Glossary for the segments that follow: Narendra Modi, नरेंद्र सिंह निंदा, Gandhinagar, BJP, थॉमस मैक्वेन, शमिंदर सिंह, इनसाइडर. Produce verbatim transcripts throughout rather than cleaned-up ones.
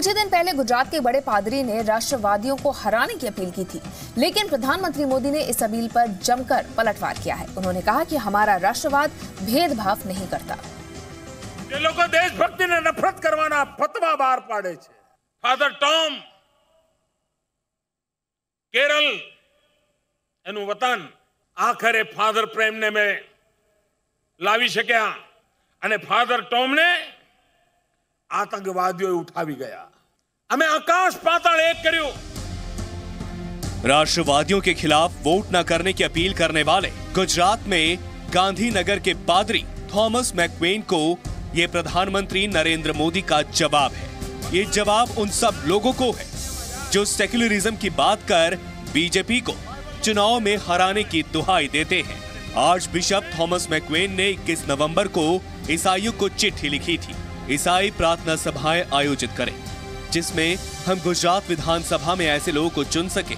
कुछ ही दिन पहले गुजरात के बड़े पादरी ने राष्ट्रवादियों को हराने की अपील की थी, लेकिन प्रधानमंत्री मोदी ने इस अपील पर जमकर पलटवार किया है। उन्होंने कहा कि हमारा राष्ट्रवाद भेदभाव नहीं करता। जे लोग देशभक्ति ने नफरत करवाना फतवा बाहर पाड़े छे, फादर टॉम केरल एनु वतन आखरे फादर प्रेमने में लावी शक्या अने फादर टॉम ने आतंकवादियों उठावी गया। हमें आकाश पाताल एक करियो। राष्ट्रवादियों के खिलाफ वोट न करने की अपील करने वाले गुजरात में गांधीनगर के पादरी थॉमस मैक्वेन को ये प्रधानमंत्री नरेंद्र मोदी का जवाब है। ये जवाब उन सब लोगों को है जो सेक्युलरिज्म की बात कर बीजेपी को चुनाव में हराने की दुहाई देते हैं। आर्चबिशप थॉमस मैक्वेन ने इक्कीस नवंबर को ईसाइयों को चिट्ठी लिखी थी, ईसाई प्रार्थना सभाएं आयोजित करें जिसमें हम गुजरात विधानसभा में ऐसे लोगों को चुन सके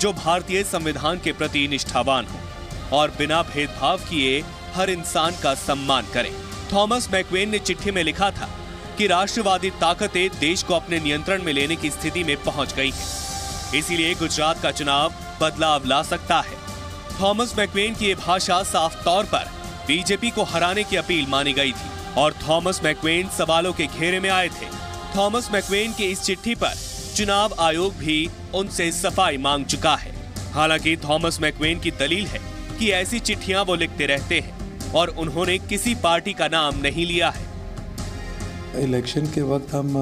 जो भारतीय संविधान के प्रति निष्ठावान हो और बिना भेदभाव किए हर इंसान का सम्मान करें। थॉमस मैक्वेन ने चिट्ठी में लिखा था कि राष्ट्रवादी ताकतें देश को अपने नियंत्रण में लेने की स्थिति में पहुंच गई हैं, इसीलिए गुजरात का चुनाव बदलाव ला सकता है। थॉमस मैक्वेन की ये भाषा साफ तौर पर बीजेपी को हराने की अपील मानी गई थी और थॉमस मैक्वेन सवालों के घेरे में आए थे। थॉमस मैक्वेन की इस चिट्ठी पर चुनाव आयोग भी उनसे सफाई मांग चुका है। हालांकि थॉमस मैक्वेन की दलील है कि ऐसी चिट्ठियां वो लिखते रहते हैं और उन्होंने किसी पार्टी का नाम नहीं लिया है। इलेक्शन के वक्त हम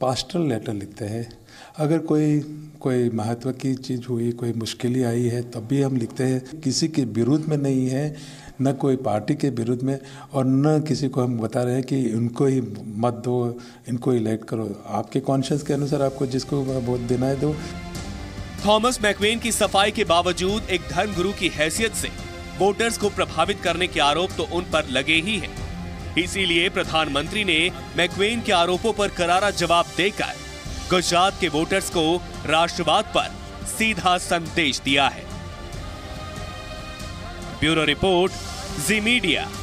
पास्टरल लेटर लिखते हैं, अगर कोई कोई महत्व की चीज़ हुई, कोई मुश्किलें आई है तब भी हम लिखते हैं। किसी के विरोध में नहीं है, न कोई पार्टी के विरोध में, और न किसी को हम बता रहे हैं कि इनको ही मत दो, इनको इलेक्ट करो। आपके कॉन्शियस के अनुसार आपको जिसको वोट देना है दो। थॉमस मैक्वेन की सफाई के बावजूद एक धर्मगुरु की हैसियत से वोटर्स को प्रभावित करने के आरोप तो उन पर लगे ही हैं, इसीलिए प्रधानमंत्री ने मैक्वेन के आरोपों पर करारा जवाब देकर गुजरात के वोटर्स को राष्ट्रवाद पर सीधा संदेश दिया है। Bureau report, Zee media.